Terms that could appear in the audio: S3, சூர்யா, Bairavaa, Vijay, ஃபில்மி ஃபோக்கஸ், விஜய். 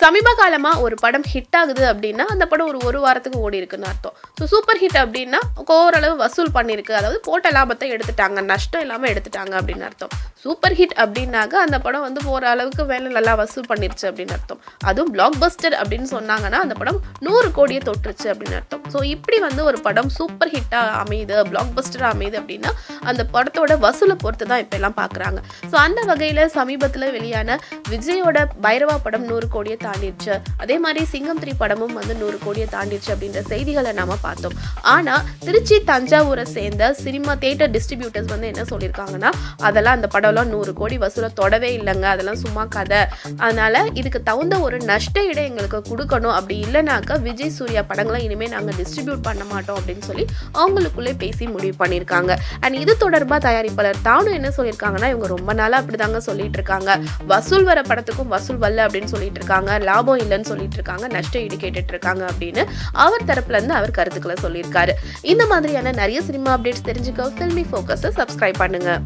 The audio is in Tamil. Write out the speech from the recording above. சமீப காலமா ஒரு படம் ஹிட் ஆகுது அப்படினா அந்த படம் ஒரு வாரத்துக்கு ஓடி இருக்குன்னு அர்த்தம். சோ சூப்பர் ஹிட் அப்படினா ஓரளவு வசூல் பண்ணிருக்கு, அதாவது போட்ட லாபத்தை எடுத்துட்டாங்க, நஷ்டம் இல்லாம எடுத்துட்டாங்க அப்படின்னு அர்த்தம். சூப்பர் ஹிட் அப்படினாக அந்த படம் போற அளவுக்கு வேலை நல்லா வசூல் பண்ணிருச்சு அப்படின்னு அர்த்தம். அதுவும் பிளாக் பஸ்டர் அப்படின்னு சொன்னாங்கன்னா அந்த படம் 100 கோடியை தொட்டுருச்சு அப்படின்னு அர்த்தம். சோ இப்படி ஒரு படம் சூப்பர் ஹிட்டா அமையுது, பிளாக் பஸ்டரா அமையுது அப்படின்னா அந்த படத்தோட வசூலை பொறுத்து தான் இப்ப எல்லாம் பாக்குறாங்க. சோ அந்த வகையில சமீபத்துல வெளியான விஜயோட பைரவா படம் 100 கோடியை தாண்டிடுச்சு, அதே மாதிரி சிங்கம் 3 படமும் 100 கோடியை தாண்டிடுச்சு அப்படின்ற செய்திகளை நாம பார்த்தோம். ஆனா திருச்சி தஞ்சாவூரை சேர்ந்த சினிமா தியேட்டர் டிஸ்ட்ரிபியூட்டர்ஸ் என்ன சொல்லியிருக்காங்கன்னா அதெல்லாம் அந்த படம்லாம் 100 கோடி வசூலை தொடவே இல்லைங்க, அதெல்லாம் சும்மா கதை, அதனால இதுக்கு தகுந்த ஒரு நஷ்ட ஈடு எங்களுக்கு கொடுக்கணும், அப்படி இல்லைனாக்கா விஜய் சூர்யா படங்களை இனிமே நாங்க டிஸ்ட்ரிபியூட் பண்ண மாட்டோம் அப்படின்னு சொல்லி அவங்களுக்குள்ளே பேசி முடிவு பண்ணியிருக்காங்க. அண்ட் இது தொடர்பாக தயாரிப்பாளர் தானும் என்ன சொல்லியிருக்காங்கன்னா இவங்க ரொம்ப நாளா அப்படிதாங்க சொல்லிட்டு இருக்காங்க, வசூல் வர படத்துக்கும் வசூல் வரல அப்படின்னு சொல்லிட்டு இருக்காங்க, லாபம் இல்லைன்னு சொல்லிட்டு இருக்காங்க, நஷ்டம் ஈடு கேட்டுட்டு இருக்காங்க அப்படின்னு அவர் தரப்புல இருந்து அவர் கருத்துக்களை சொல்லியிருக்காரு. இந்த மாதிரியான நிறைய சினிமா அப்டேட்ஸ் தெரிஞ்சுக்க ஃபில்மி ஃபோக்கஸை சப்ஸ்கிரைப் பண்ணுங்க.